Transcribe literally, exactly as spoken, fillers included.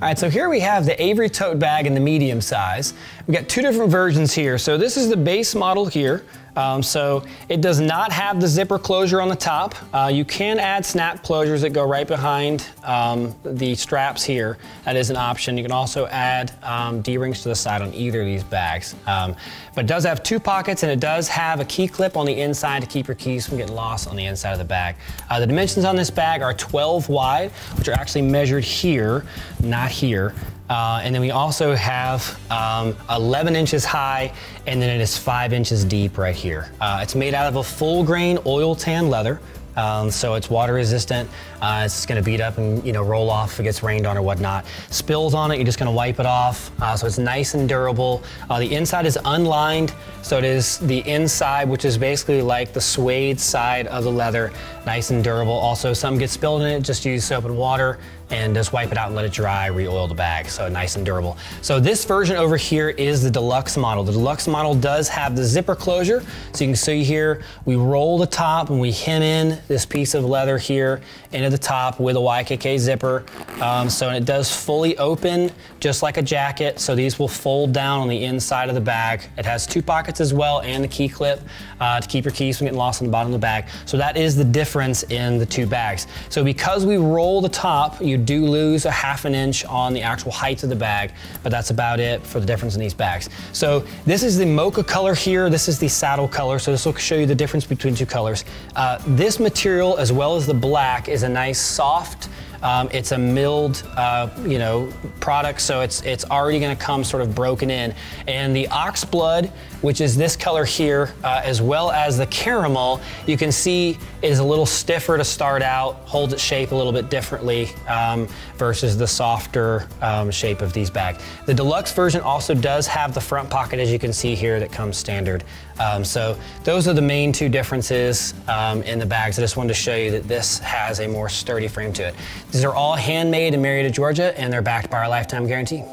All right, so here we have the Avery tote bag in the medium size. We've got two different versions here. So this is the base model here. Um, so it does not have the zipper closure on the top. Uh, you can add snap closures that go right behind um, the straps here. That is an option. You can also add um, D-rings to the side on either of these bags. Um, but it does have two pockets, and it does have a key clip on the inside to keep your keys from getting lost on the inside of the bag. Uh, the dimensions on this bag are twelve wide, which are actually measured here, not here, uh, and then we also have um, eleven inches high, and then it is five inches deep right here. Uh, it's made out of a full grain oil tan leather, um, so it's water resistant. Uh, it's gonna beat up and, you know, roll off if it gets rained on or whatnot. Spills on it, you're just gonna wipe it off. Uh, so it's nice and durable. Uh, the inside is unlined, so it is the inside, which is basically like the suede side of the leather, nice and durable. Also, if something gets spilled in it, just use soap and water and just wipe it out and let it dry, re-oil the bag, so nice and durable. So this version over here is the deluxe model. The deluxe model does have the zipper closure, so you can see here, we roll the top and we hem in this piece of leather here into the top with a Y K K zipper. Um, so it does fully open, just like a jacket, so these will fold down on the inside of the bag. It has two pockets as well and the key clip uh, to keep your keys from getting lost on the bottom of the bag. So that is the difference in the two bags. So because we roll the top, you do lose a half an inch on the actual height of the bag, but that's about it for the difference in these bags. So this is the mocha color here. This is the saddle color. So this will show you the difference between two colors. Uh, this material, as well as the black, is a nice soft, Um, it's a milled, uh, you know, product, so it's it's already going to come sort of broken in. And the ox blood, which is this color here, uh, as well as the caramel, you can see is a little stiffer to start out, holds its shape a little bit differently um, versus the softer um, shape of these bags. The deluxe version also does have the front pocket, as you can see here, that comes standard. Um, so those are the main two differences um, in the bags. I just wanted to show you that this has a more sturdy frame to it. These are all handmade in Marietta, Georgia, and they're backed by our lifetime guarantee.